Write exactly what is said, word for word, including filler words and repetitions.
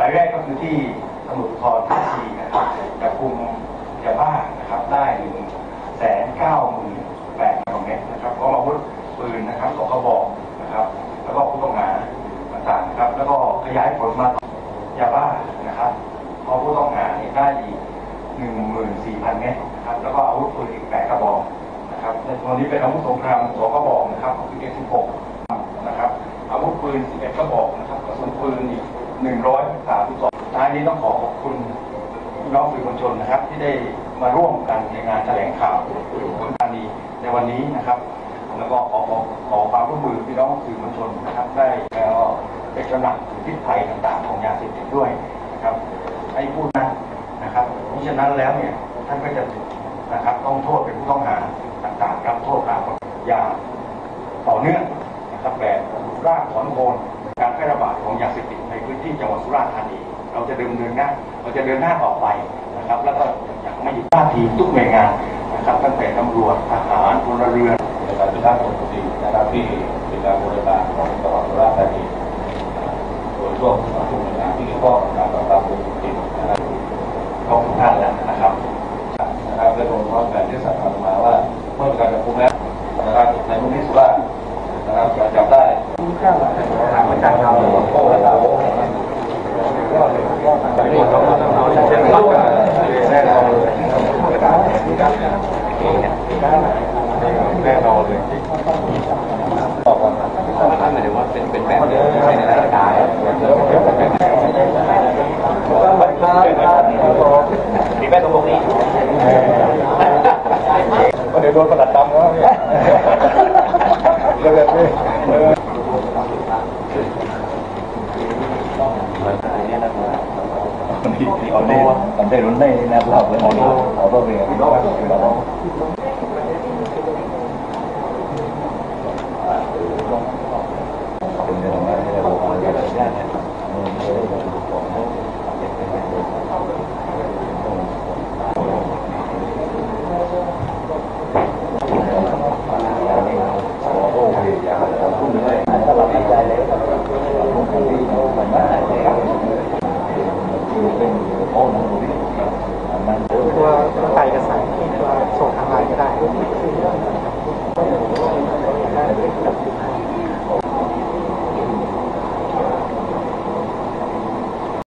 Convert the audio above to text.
รายแรกก็คือที่ตำรวจภูธรท่าชีนะครับจับกุมยาบ้านะครับได้หนึ่งแสนเก้าหมื่นแปดพันเมตรนะครับพร้อมอาวุธปืนนะครับสองกระบอกนะครับแล้วก็ผู้ต้องหาต่างๆครับแล้วก็ขยายผลมายาบ้านะครับพร้อมผู้ต้องหาได้อีกหนึ่งหมื่นสี่พันเมตรนะครับแล้วก็อาวุธปืนอีกแปดกระบอกนะครับในตอนนี้เป็นอาวุธสงครามสองกระบอกนะครับคือเอสิบหกนะครับอาวุธปืนสิบเอ็ดกระบอกนะครับกระสุนปืนอีกหนึ่งร้อยสามสิบสองท้ายนี้ต้องขอขอบคุณพี่น้องสื่อมวลชนนะครับที่ได้มาร่วมกันในงานแถลงข่าวของการนี้ในวันนี้นะครับแล้วก็ขอขอขอความร่วมมือพี่น้องสื่อมวลชนนะครับได้แล้วเป็นกำลังถึงพิษภัยต่างๆของยาเสพติดด้วยนะครับให้พูดนะนะครับเพราะฉะนั้นแล้วเนี่ยท่านก็จะนะครับต้องโทษเป็นผู้ต้องหาต่างๆรับโทษตามกฎยาต่อเนื่องนะครับแบบรากถอนโคนการแพร่ระบาดของยาเสพติดในพื้นที่จังหวัดสุราษฎร์ธานีเราจะเดินเดินหน้าเราจะเดินหน้าต่อไปนะครับแล้วก็อยากไม่หยุดท่าทีทุกหน่วยงานนะครับตั้งแต่ตำรวจทหารพลเรือนนะครับทุกท่านปกตินะครับที่เป็นการบริการของจังหวัดสุราษฎร์ธานีโดยร่วมกับหน่วยงานที่เกี่ยวข้องกับการปราบปรามยาเสพติดนะครับขอบคุณท่านแล้วนะครับนะครับและผมพร้อมกันที่สั่งการมาว่าเมื่อการจับกุมแล้วนะครับในพื้นที่สุราษฎร์นะครับจะจับได้ที่ข้างหลังทางประจำเราโอ้โหก็เลยก็ทางการเราเราเราจะเชื่อมต่อกันแน่นอนเลยแน่นอนเลยต่อกันท่านหมายถึงว่าเป็นเป็นแบบเดียวกันในร่างกายต้องแบบท่าดีแม่ตรงนี้ก็เดี๋ยวโดนประดับดำแล้วเรื่องแบบนี้เอาตัวตั้งแต่รุ่นแรกนะเราเป็นเอาตัวเอาตัวเองเอาตัวเอง